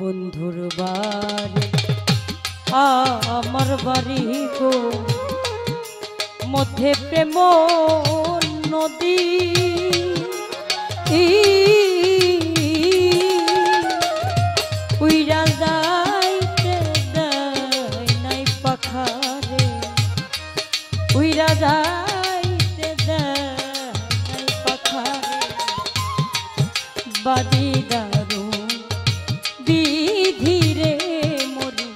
বন্ধুর বাড়ি আমার বাড়ি গো, মধ্যে প্রেম নদী, উইরা যাইতে দেয় নাই পাখারে, উইরা যাইতে দেয় নাই পাখারে। বাদিদারু বিধিরে মরি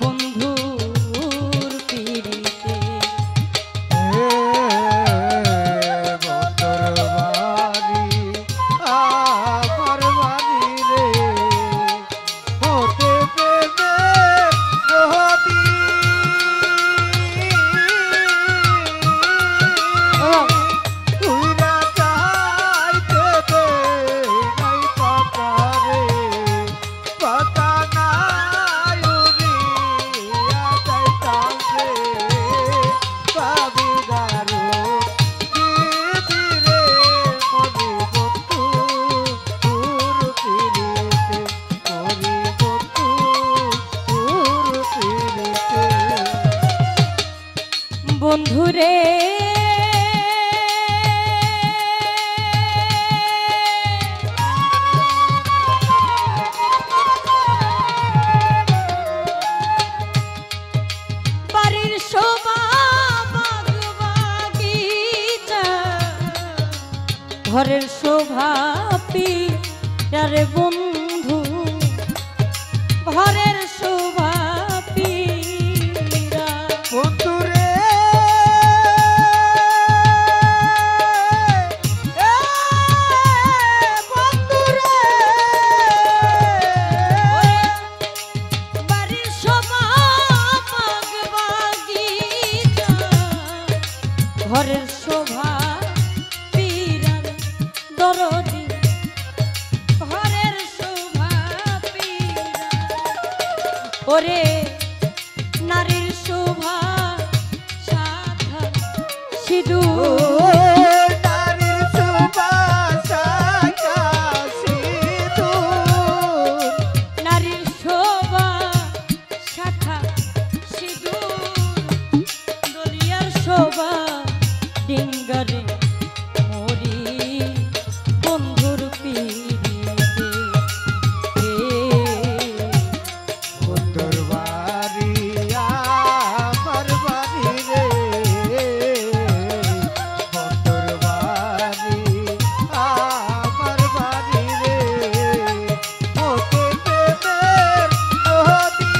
বন্ধুর পিড়িতে। বন্ধুর বাড়ি আমার বাড়িরে, হতে প্রেমের নদী। উইরা যাইতে দেয় নাই পাখারে, পাতা নাই উড়িয়া যায় তারে। বাদিদারু বিধিরে মরি বন্ধুর পিড়িতে, মরি বন্ধুর পিড়িতে। বন্ধুরে বাড়ির শোভা বাগ বাগিচা, ঘরের শোভা পিরারে বন্ধু, ঘরের শোভা পিরা। বন্ধুরে এ বন্ধুরে, বাড়ির শোভা বাগ বাগিচা, ঘরের শোভা পিরার দরদি, ঘরের শোভা পিরা। ওরে নারীর শোভা সাধা সিঁদুর, নারীর সুবাসা সিঁদুর, নারীর শোভা শাখা সিঁদুর, দুনিয়ার শোভা ডিঙ্গারে মরি বন্ধুর পিড়িতে। এ বন্ধুর বাড়ি আমার বাড়িরে, বন্ধুর বাড়ি আমার বাড়িরে, হতে প্রেমের নদী।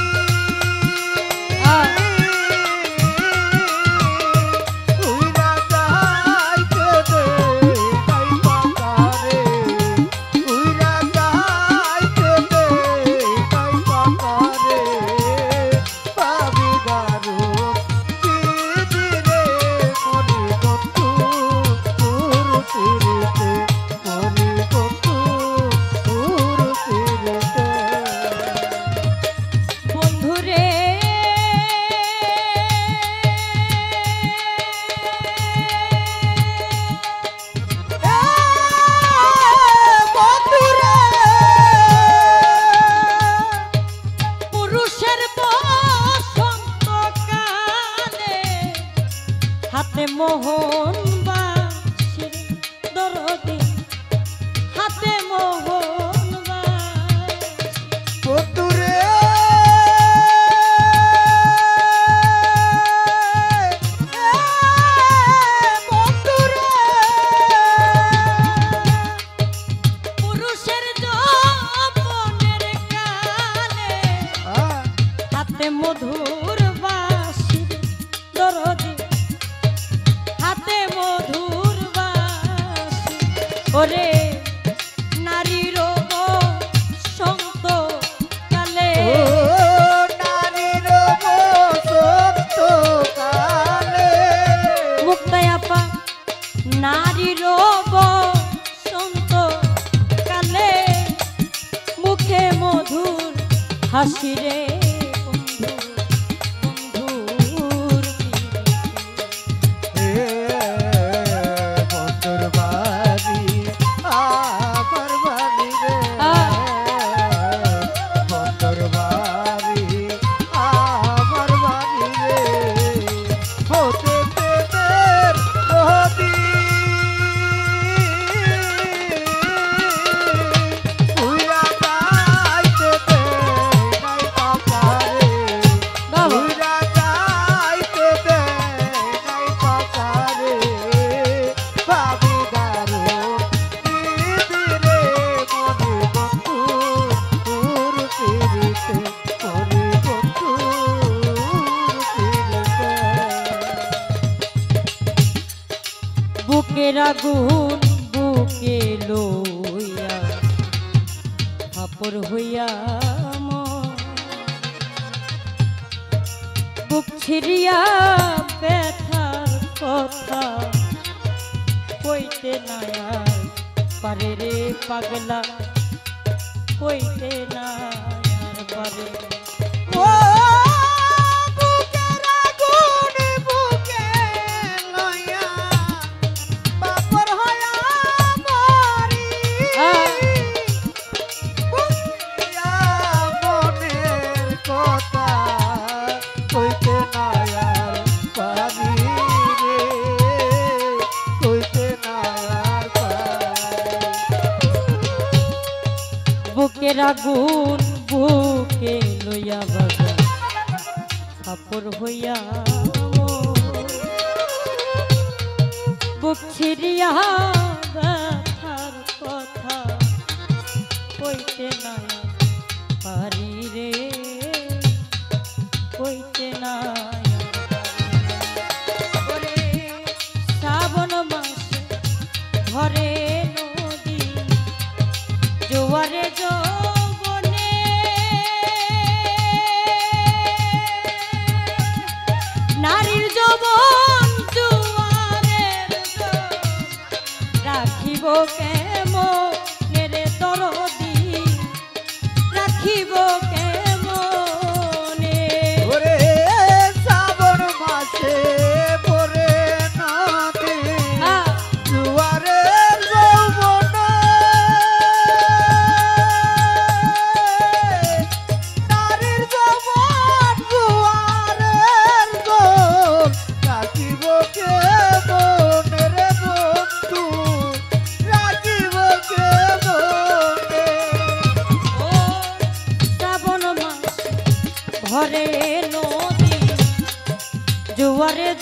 উইরা যাইতে দেয় নাই পাখারে, উইরা যাইতে দেয় নাই পাখারে। বাদিদারু বিধিরে মরি বন্ধুর পিড়িতে, মরি বন্ধুর পিড়িতে। বন্ধুরে পুরুষের বসন্ত কালে, হাতে মোহন বাঁশির দরদি, হাতে মোহন বাঁশি। বন্ধুরে এ বন্ধুরে, পুরুষের যৌবনের কালে, হাতে মধুর বাঁশির দরদি, হাতে মধুর বাঁশি। ওরে নারীর সন্ত কালে, নারীর বসন্ত কালে, মুক্তায়াপা নারীর বসন্ত কালে, মুখে মধুর হাসিরে বন্ধুর পিড়িতে। এ বন্ধুর বাড়ি আমার বাড়িরে। বুকের আগুন বুকে লইয়া ফাপর হইয়া বুক ছিড়িয়া ব্যথার কথা কইতে না আর পারে রে পাগলা কইতে না আর পারে ও আগুন বুকে লইয়া বাবা ফাপর হইয়া বুক ছিড়িয়া ব্যথার কথা কইতে না পারি রে কইতে না ওরে শ্রাবণ মাসে ঘরে নদী জোয়ারে জোয়ারে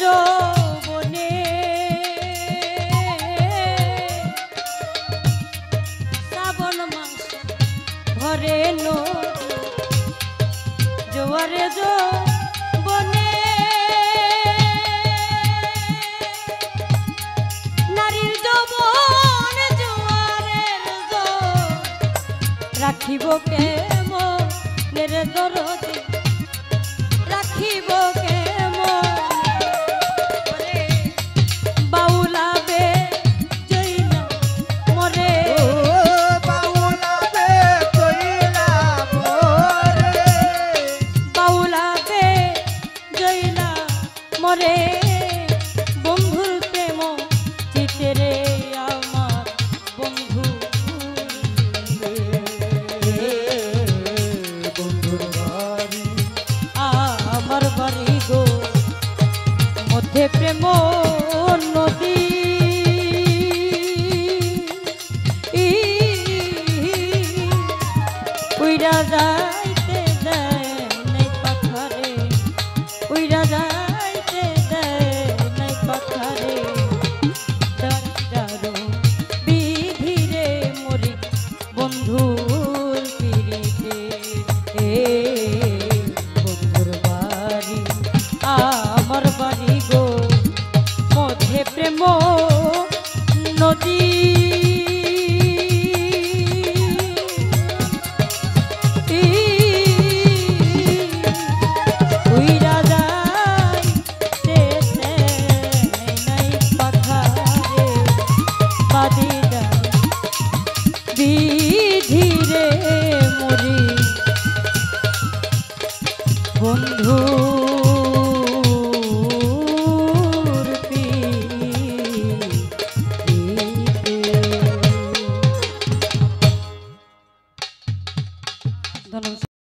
যৌবনে শ্রাবণ মাস ঘরে নদী জোয়ারে যৌবনে নারীর যৌবন জোয়ারের যৌবন রাখিব কে মনের দরদি রাখিব প্রেম নদী উইরা যাইতে দেয় নাই পাথারে উইরা যাইতে দেয় নাই পাথারে দারো বিধিরে মরি বন্ধুর পিড়িতে এ বন্ধুর বাড়ি আমার বাড়ি গো প্রেম নদী